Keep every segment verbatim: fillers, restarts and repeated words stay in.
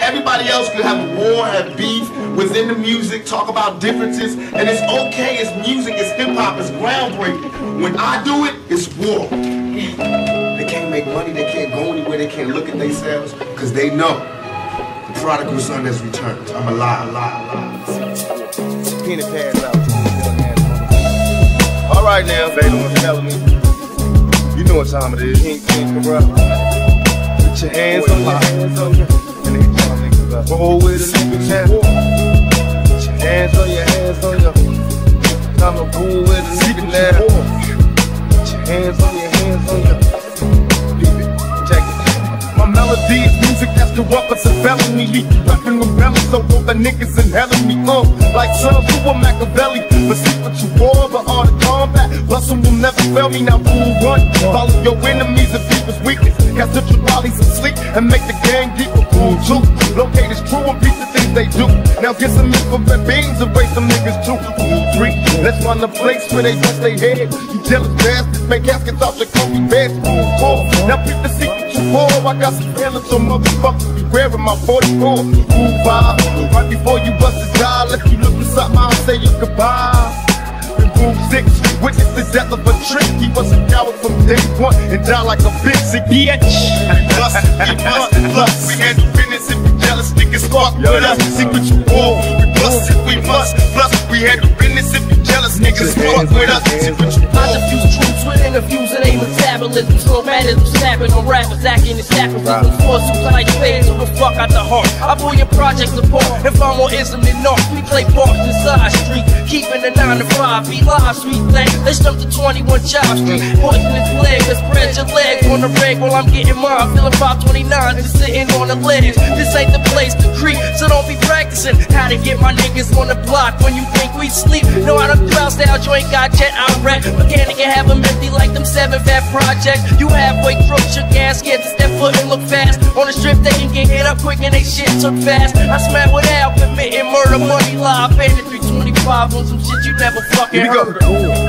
that everybody else could have war, have beef within the music, talk about differences, and it's okay, it's music, it's hip-hop, it's groundbreaking. When I do it, it's war. They can't make money, they can't go anywhere, they can't look at themselves, because they know the prodigal son has returned. I'm a lie, lie, lie. Peanut pads out. All right now, baby, what's the hell with me? You know what time it is. Pink, pink, bro. Put your hands on your hands on your hands on your roll with a nigga chat. Put your hands on your hands on your I'm a roll with a nigga now. Put your hands on your hands on your leave it, check it. My melody is music that's the up, it's a felony. Reppin' rebellion, so all the niggas in hell of me up. Like some who are Machiavelli, but see what you want, but all the combat bustin' will never fail me, now rule one. Follow your enemies and people's weakness. Cast the trolleys and sleep and make the gang deep a cool too. Locate is true and piece the things they do. Now get some meat from red beans and raise some niggas too. Cool three, let's run the place where they touch their head. You jealous bastards, make caskets off the coffee beds. Cool four, now keep the secret to war. I got some feelings, so motherfuckers be wearing my forty-four. Cool five, right before you bust the die, let you look inside my say you goodbye. Six, witnessed the death of a trick. He was a coward from day one and died like a bitch. Bitch. Plus, plus, plus. We handle business if we jealous, niggas spark with us. See what you want, we bust if we must. Plus, we handle business if you jealous, niggas spark with us. See what you want. I diffuse truths with interviews and ain't metabolism. Slow radism, snapping on rappers, acting and snapping. Right. With force supply fades to the fuck out the heart. I pull your projects apart. If I'm on ism, then north, we play parks inside street. Keeping the nine to five, be live, sweet thing. Let's jump to twenty-one Job Street. Poison his leg, let's spread your legs on the rag while I'm getting mine. Feeling five twenty-nine, just sitting on the ledge. This ain't the place to creep, so don't be practicing how to get my niggas on the block when you think we sleep. No, I don't bounce down, you ain't got jet, I wreck. Mechanic and have them empty like them seven fat projects. You halfway crook, your gas, get to step foot and look fast. On the strip, they can get hit up quick and they shit took fast. I smack without committing murder, money, lie, bandit three twenty-five. Some shit you never fucking heard.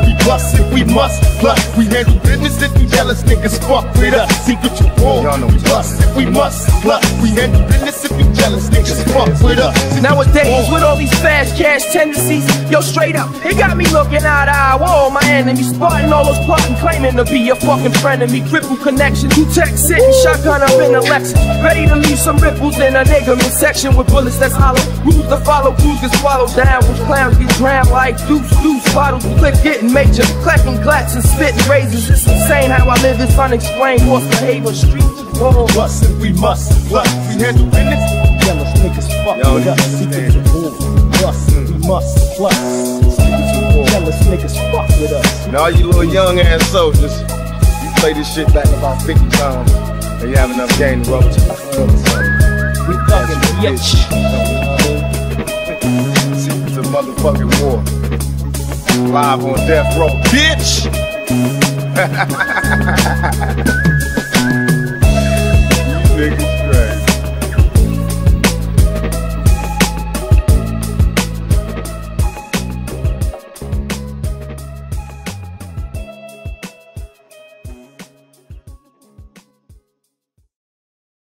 We bust if we must, plus we handle business if you jealous, niggas fuck with us. See what you want. We bust if we must, plus we handle business if you jealous, niggas fuck with us. Nowadays with all these fast cash tendencies, yo straight up, it got me looking eye to eye with all my enemies. Spotting all those plotting, claiming to be your fucking friend of me. Cripple connections, you text sitting shotgun up in a Lexus, ready to leave some ripples in a nigga mid section with bullets that's hollow. Rules to follow, crews get swallowed down, with clowns get drowned. Like deuce, deuce, bottles, click getting major, clacking glass and spitting razors. It's insane how I live, it's unexplained. Horse behavior, streets, whoa. Plus if we must, plus we handle business. Jealous niggas fuck with us, secrets of war. Plus if we must, plus jealous niggas fuck with us. Now all you little young ass soldiers, you play this shit back about fifty times, and you have enough game to rub to the floor. We fucking bitch. Motherfucking war. Live on Death Row, bitch!